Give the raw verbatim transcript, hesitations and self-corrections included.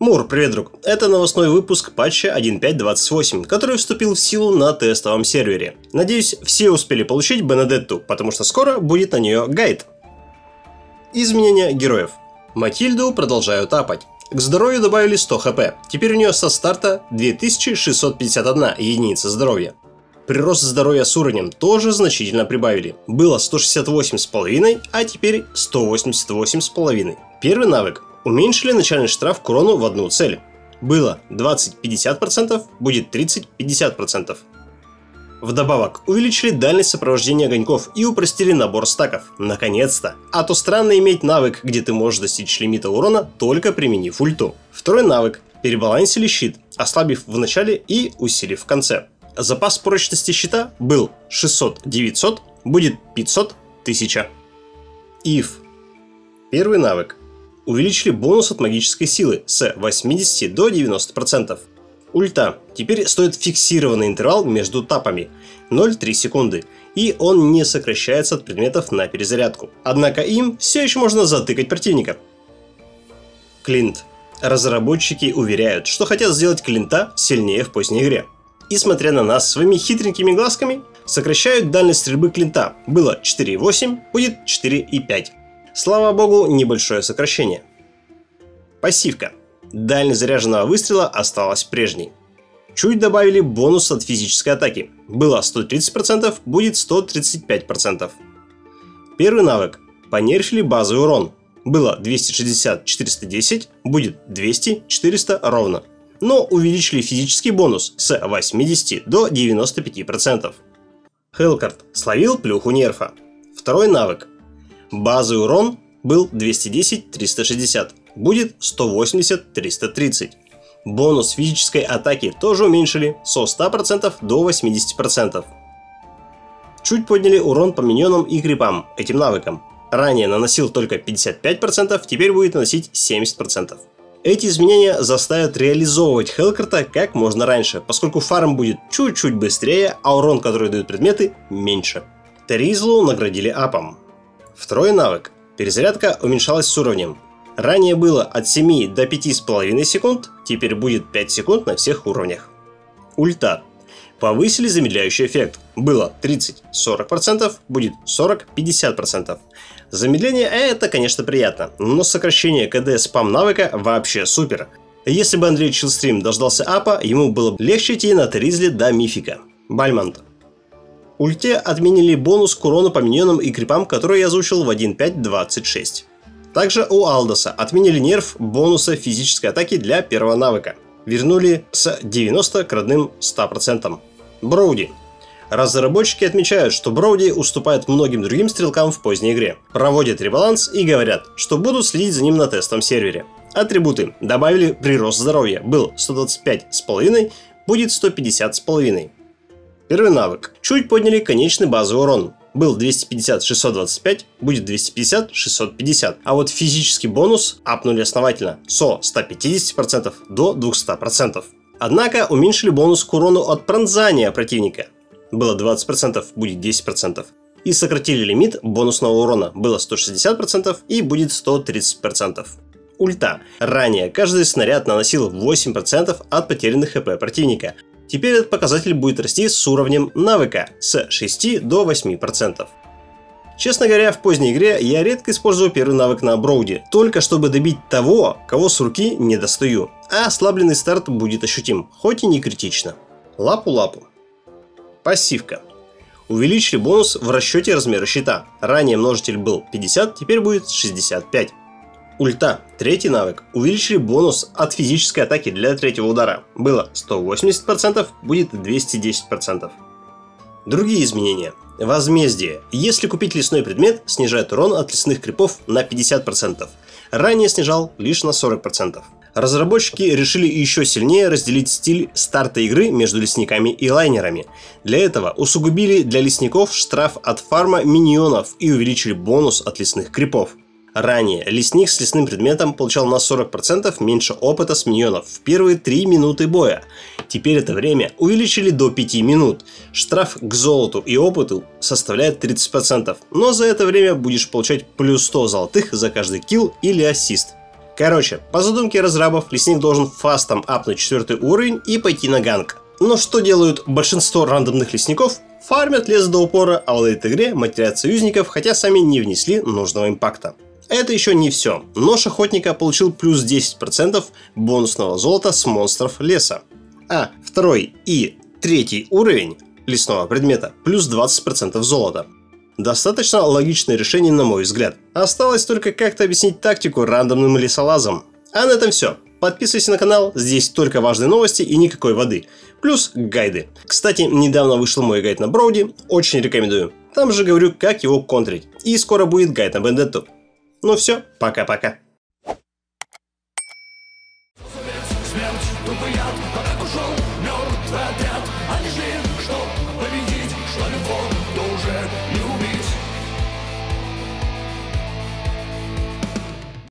Мур, привет, друг. Это новостной выпуск патча один точка пять точка двадцать восемь, который вступил в силу на тестовом сервере. Надеюсь, все успели получить Бенедетту, потому что скоро будет на нее гайд. Изменения героев. Матильду продолжают апать. К здоровью добавили сто хп. Теперь у нее со старта две тысячи шестьсот пятьдесят одна единица здоровья. Прирост здоровья с уровнем тоже значительно прибавили. Было сто шестьдесят восемь и пять, а теперь сто восемьдесят восемь и пять. Первый навык. Уменьшили начальный штраф к урону в одну цель. Было двадцать — пятьдесят процентов, будет тридцать — пятьдесят процентов. Вдобавок, увеличили дальность сопровождения огоньков и упростили набор стаков. Наконец-то! А то странно иметь навык, где ты можешь достичь лимита урона, только применив ульту. Второй навык. Перебалансили щит, ослабив в начале и усилив в конце. Запас прочности щита был шестьсот — девятьсот, будет пятьсот — тысяча. ИФ. Первый навык. Увеличили бонус от магической силы с восьмидесяти до девяноста процентов. Ульта. Теперь стоит фиксированный интервал между тапами ноль целых три секунды, и он не сокращается от предметов на перезарядку. Однако им все еще можно затыкать противника. Клинт. Разработчики уверяют, что хотят сделать Клинта сильнее в поздней игре. И смотря на нас своими хитренькими глазками, сокращают дальность стрельбы Клинта. Было четыре целых восемь, будет четыре целых пять. Слава богу, небольшое сокращение. Пассивка. Дальность заряженного выстрела осталась прежней. Чуть добавили бонус от физической атаки. Было сто тридцать процентов, будет сто тридцать пять процентов. Первый навык. Понерфили базовый урон. Было двести шестьдесят — четыреста десять, будет двести — четыреста ровно. Но увеличили физический бонус с восьмидесяти до девяноста пяти процентов. Хелкрат словил плюху нерфа. Второй навык. Базовый урон был двести десять — триста шестьдесят, будет сто восемьдесят — триста тридцать. Бонус физической атаки тоже уменьшили со ста процентов до восьмидесяти процентов. Чуть подняли урон по миньонам и крипам этим навыком. Ранее наносил только пятьдесят пять процентов, теперь будет наносить семьдесят процентов. Эти изменения заставят реализовывать Хелкрата как можно раньше, поскольку фарм будет чуть-чуть быстрее, а урон, который дают предметы, меньше. Таризлу наградили апом. Второй навык. Перезарядка уменьшалась с уровнем. Ранее было от семи до пяти с половиной секунд, теперь будет пять секунд на всех уровнях. Ульта. Повысили замедляющий эффект. Было тридцать — сорок процентов, будет сорок — пятьдесят процентов. Замедление это, конечно, приятно, но сокращение КД спам навыка вообще супер. Если бы Андрей Чиллстрим дождался апа, ему было бы легче идти на Тризли до мифика. Бальмонд. Ульте отменили бонус к урону по миньонам и крипам, который я озвучил в один точка пять точка двадцать шесть. Также у Алдоса отменили нерф бонуса физической атаки для первого навыка. Вернули с девяноста к родным ста процентам. Броди. Разработчики отмечают, что Броди уступает многим другим стрелкам в поздней игре. Проводят ребаланс и говорят, что будут следить за ним на тестовом сервере. Атрибуты. Добавили прирост здоровья. Был сто двадцать пять и пять, будет сто пятьдесят и пять. Первый навык. Чуть подняли конечный базовый урон. Был двести пятьдесят — шестьсот двадцать пять, будет двести пятьдесят — шестьсот пятьдесят. А вот физический бонус апнули основательно со ста пятидесяти процентов до двухсот процентов. Однако уменьшили бонус к урону от пронзания противника. Было двадцать процентов, будет десять процентов. И сократили лимит бонусного урона. Было сто шестьдесят процентов и будет сто тридцать процентов. Ульта. Ранее каждый снаряд наносил восемь процентов от потерянных хп противника. Теперь этот показатель будет расти с уровнем навыка с шести до восьми процентов. Честно говоря, в поздней игре я редко использую первый навык на Броуди, только чтобы добить того, кого с руки не достаю. А ослабленный старт будет ощутим, хоть и не критично. Лапу-лапу. Пассивка. Увеличили бонус в расчете размера щита. Ранее множитель был пятьдесят, теперь будет шестьдесят пять. Ульта. Третий навык. Увеличили бонус от физической атаки для третьего удара. Было сто восемьдесят процентов, будет двести десять процентов. Другие изменения. Возмездие. Если купить лесной предмет, снижает урон от лесных крипов на пятьдесят процентов. Ранее снижал лишь на сорок процентов. Разработчики решили еще сильнее разделить стиль старта игры между лесниками и лайнерами. Для этого усугубили для лесников штраф от фарма миньонов и увеличили бонус от лесных крипов. Ранее лесник с лесным предметом получал на сорок процентов меньше опыта с миньонов в первые три минуты боя. Теперь это время увеличили до пяти минут. Штраф к золоту и опыту составляет тридцать процентов, но за это время будешь получать плюс сто золотых за каждый килл или ассист. Короче, по задумке разрабов, лесник должен фастом апнуть четвертый уровень и пойти на ганг. Но что делают большинство рандомных лесников? Фармят лес до упора, аутлейт игре, матерят союзников, хотя сами не внесли нужного импакта. Это еще не все. Нож охотника получил плюс десять процентов бонусного золота с монстров леса. А второй и третий уровень лесного предмета плюс двадцать процентов золота. Достаточно логичное решение, на мой взгляд. Осталось только как-то объяснить тактику рандомным лесолазам. А на этом все. Подписывайтесь на канал, здесь только важные новости и никакой воды. Плюс гайды. Кстати, недавно вышел мой гайд на Броди, очень рекомендую. Там же говорю, как его контрить. И скоро будет гайд на Бенедетту. Ну все, пока-пока.